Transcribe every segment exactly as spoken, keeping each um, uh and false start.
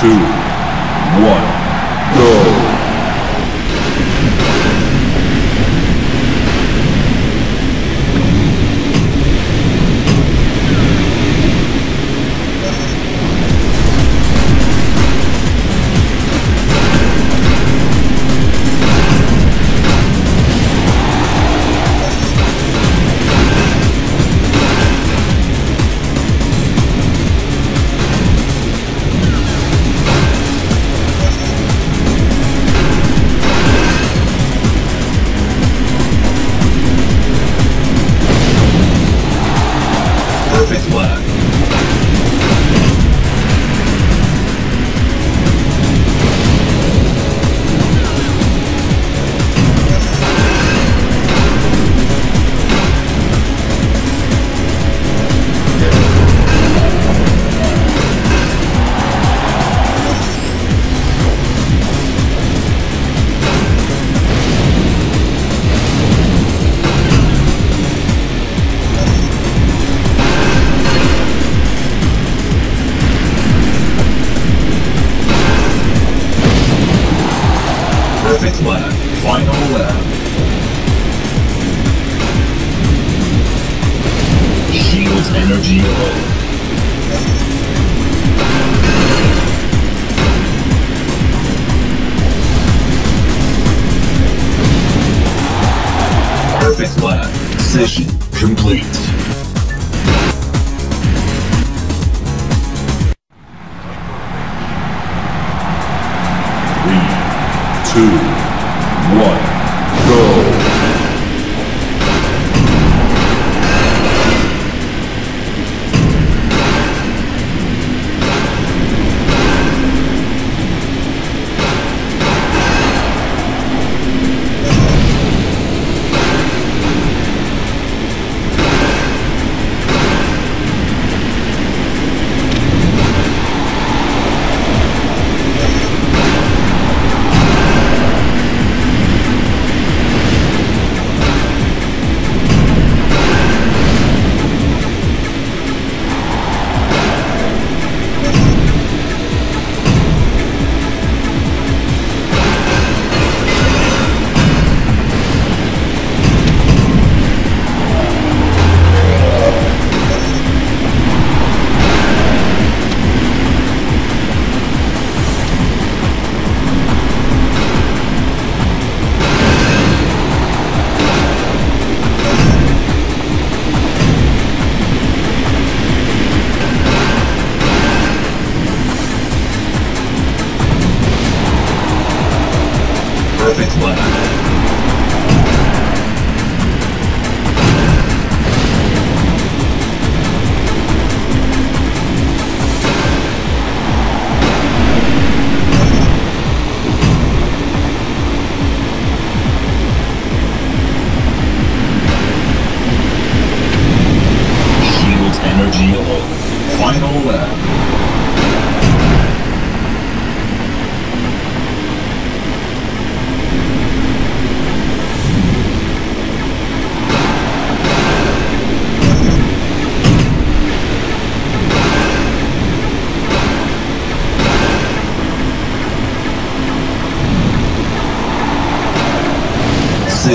two, one, go!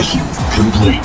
Mission complete.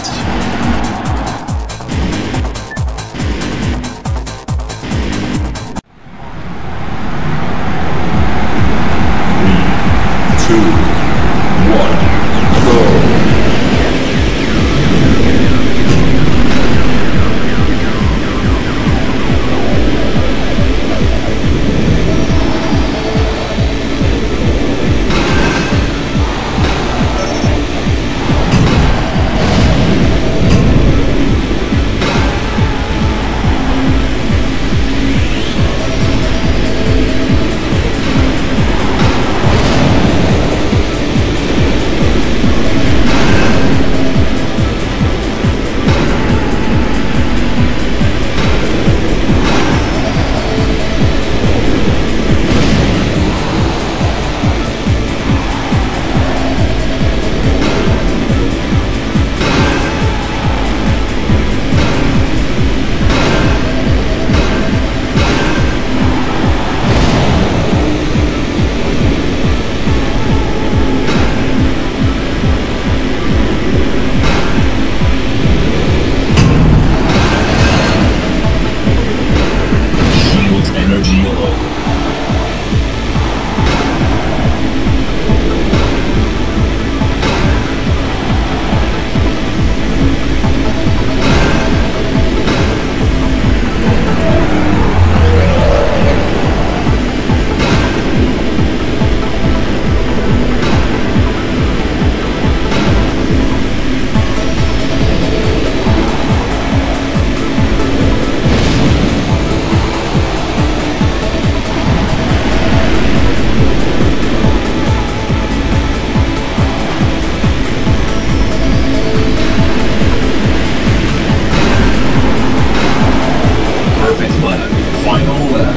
final lap.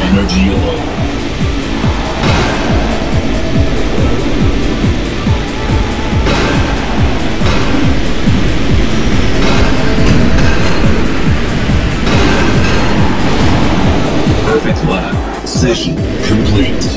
Energy alone. Perfect lap. Session complete.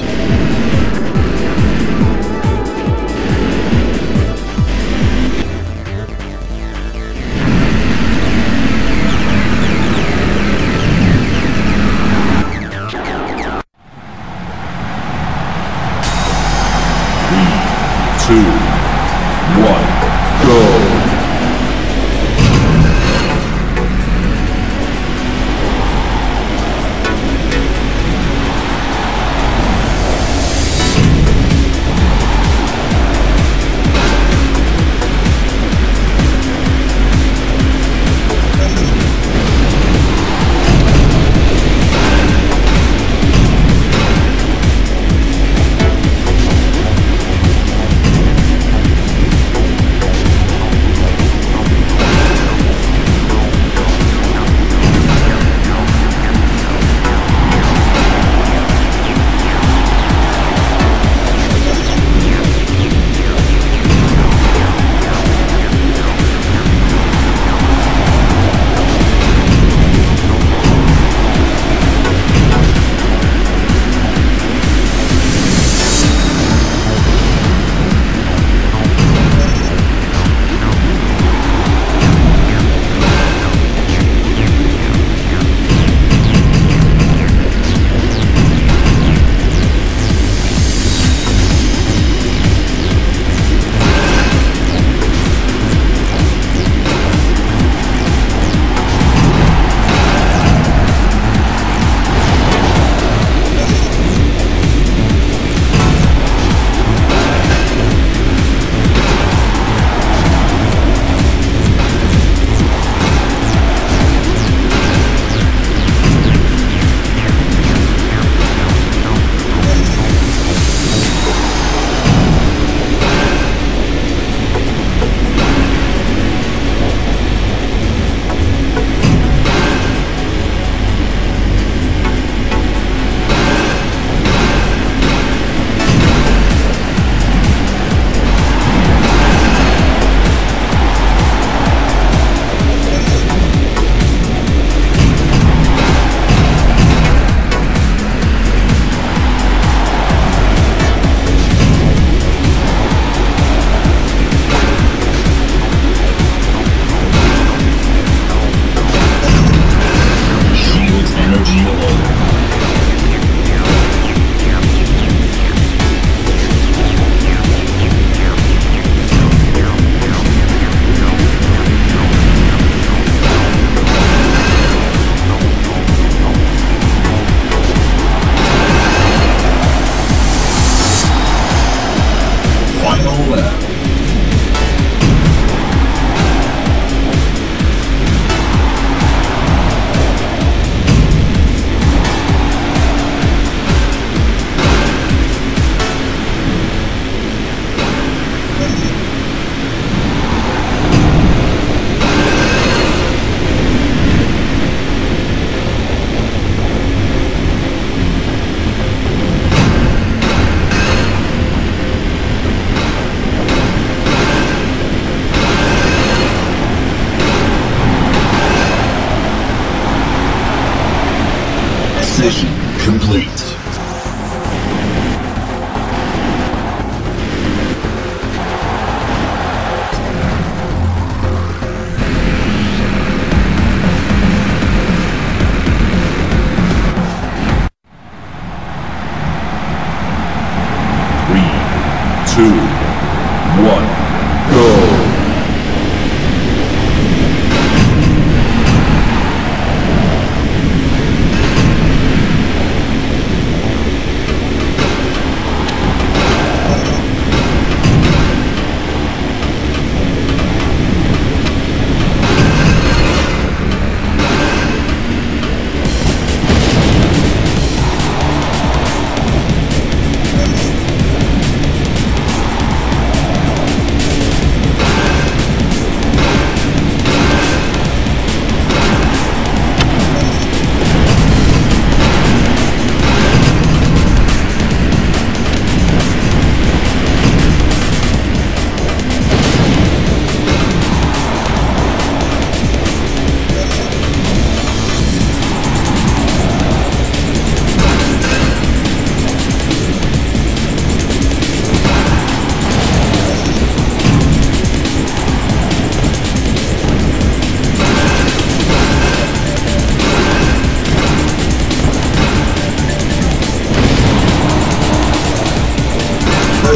Mission complete.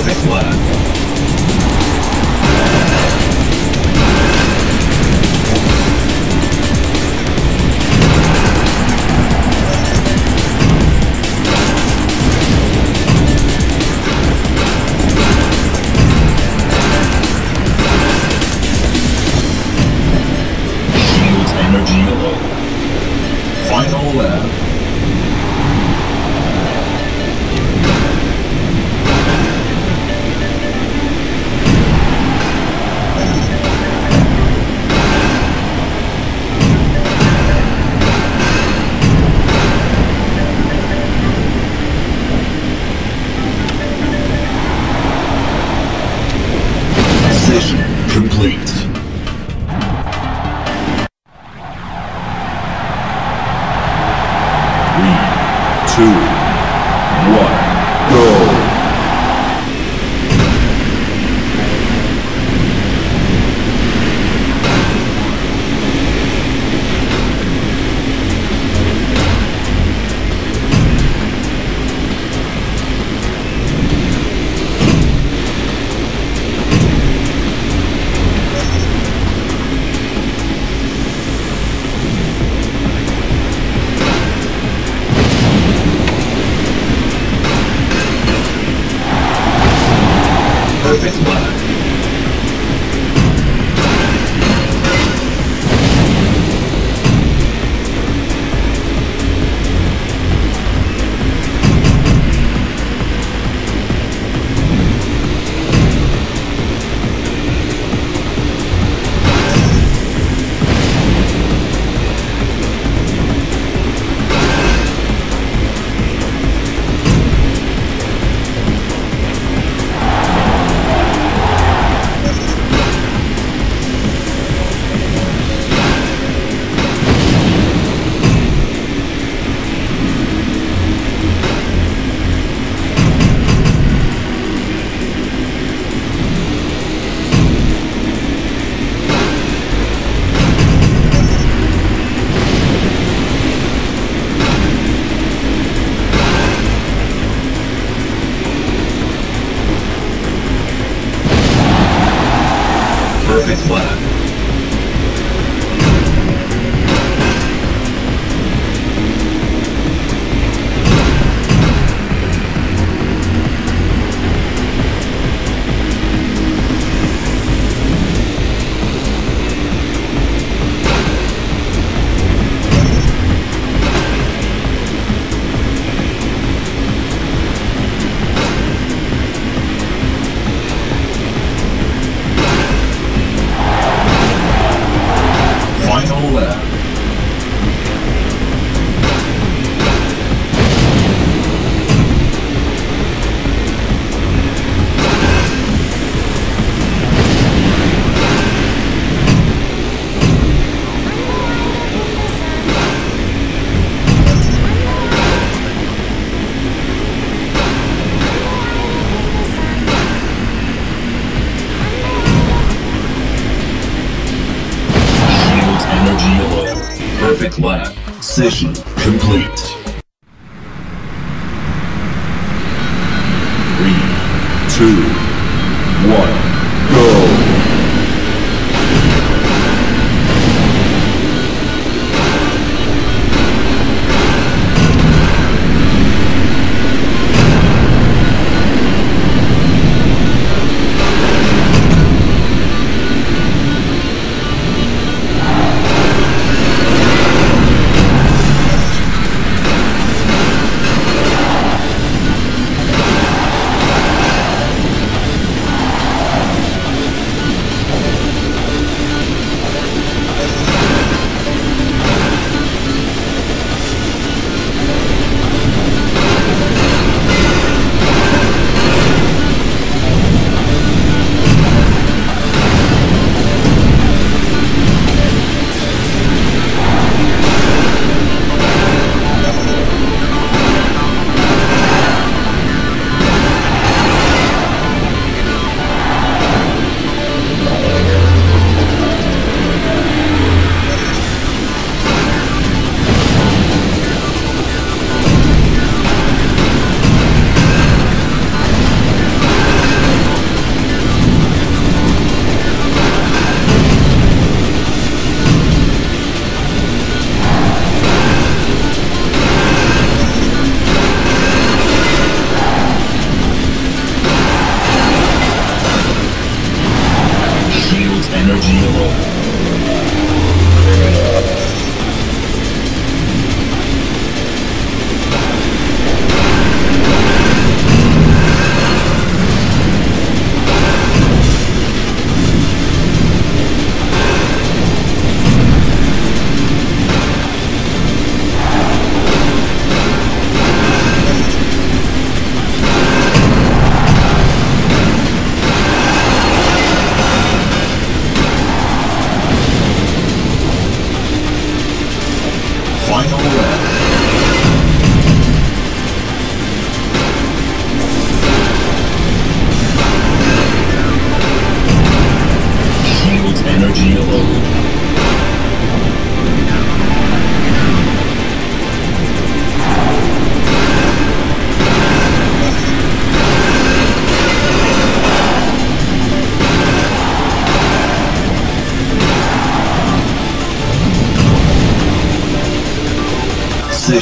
perfect work. Session complete. Three, two, one, go!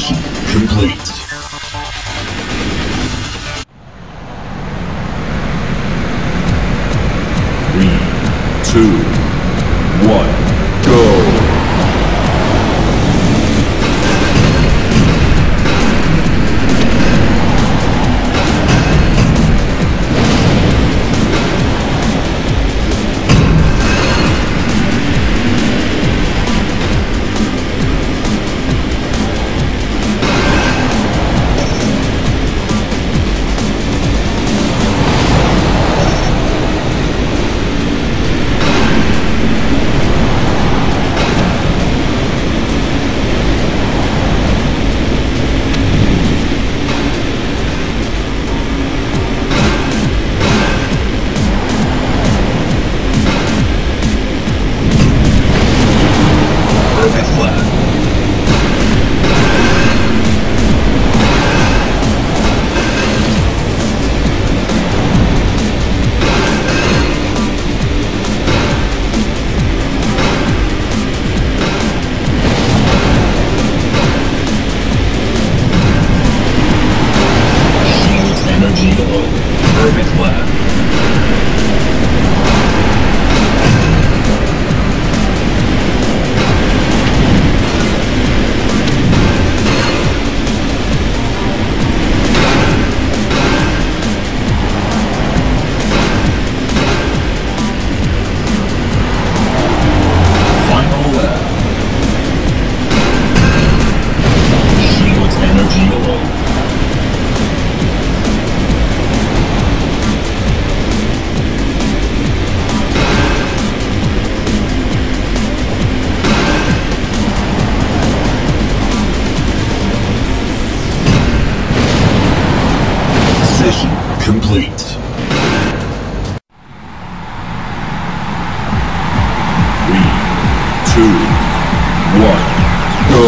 Mission complete. Three, two, one, go! Complete. Three, two, one, go!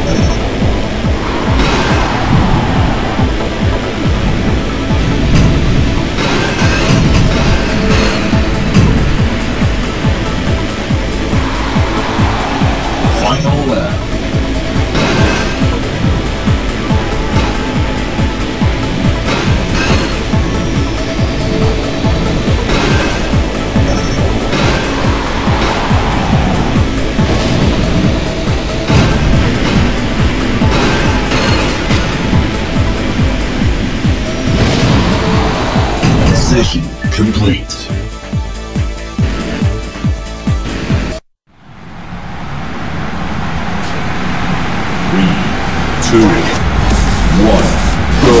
Mission complete. Three, two, one, go!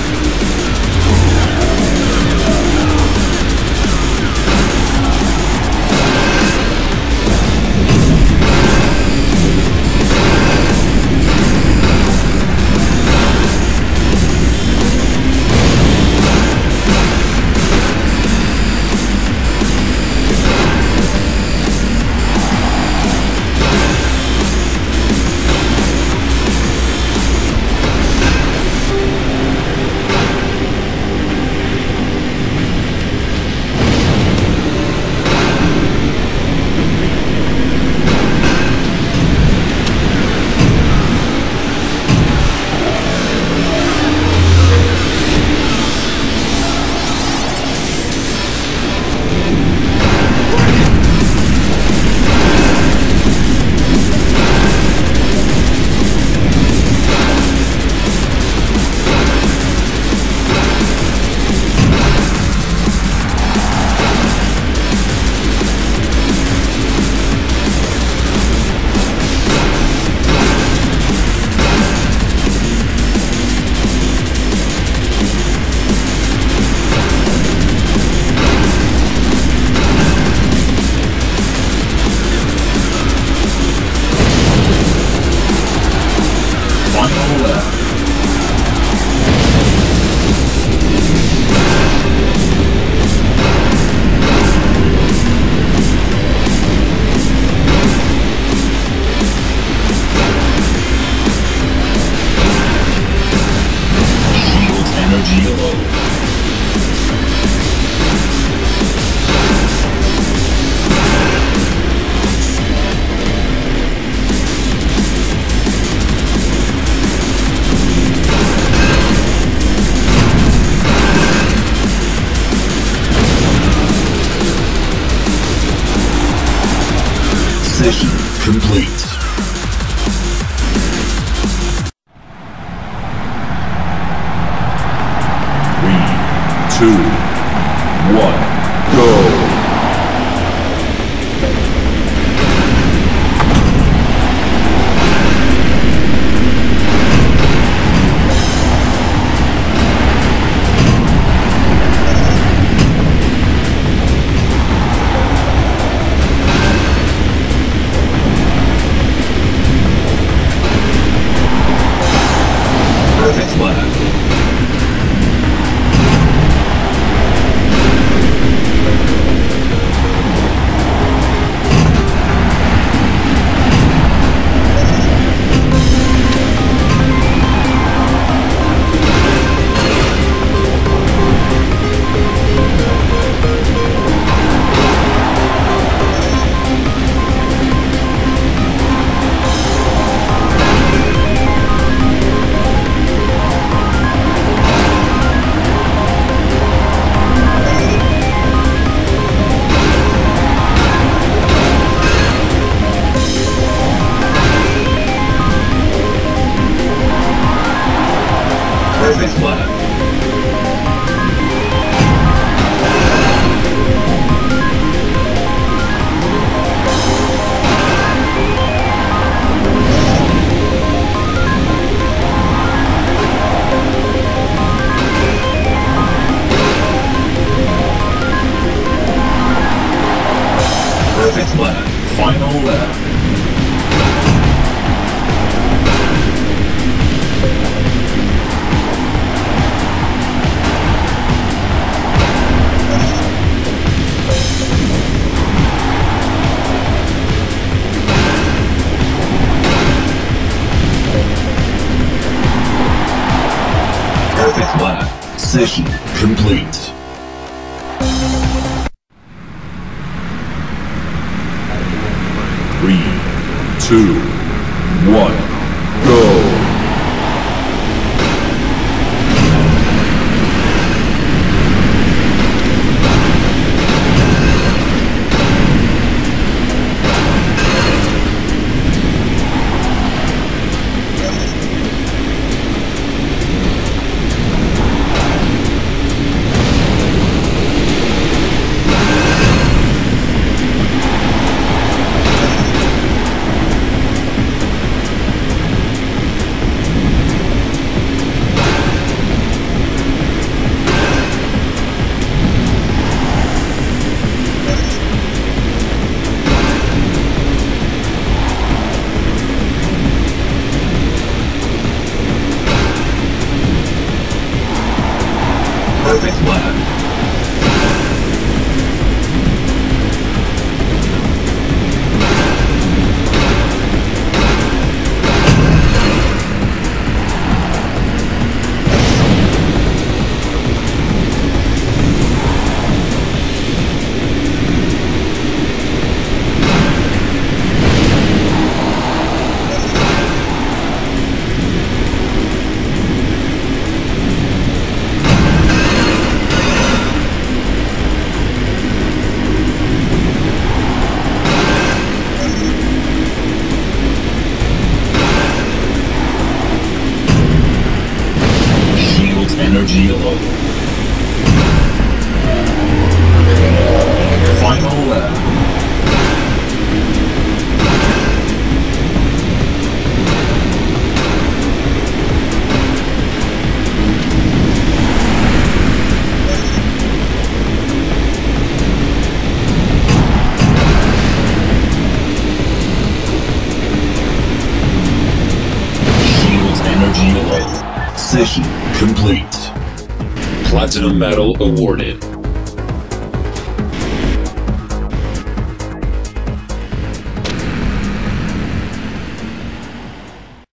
Mission complete. Three, two, one, go! Perfect lap, final lap. Perfect lap, session complete. Three, two, one, go! Perfect lap. Energy alone. Final lap. Session complete. Platinum medal awarded.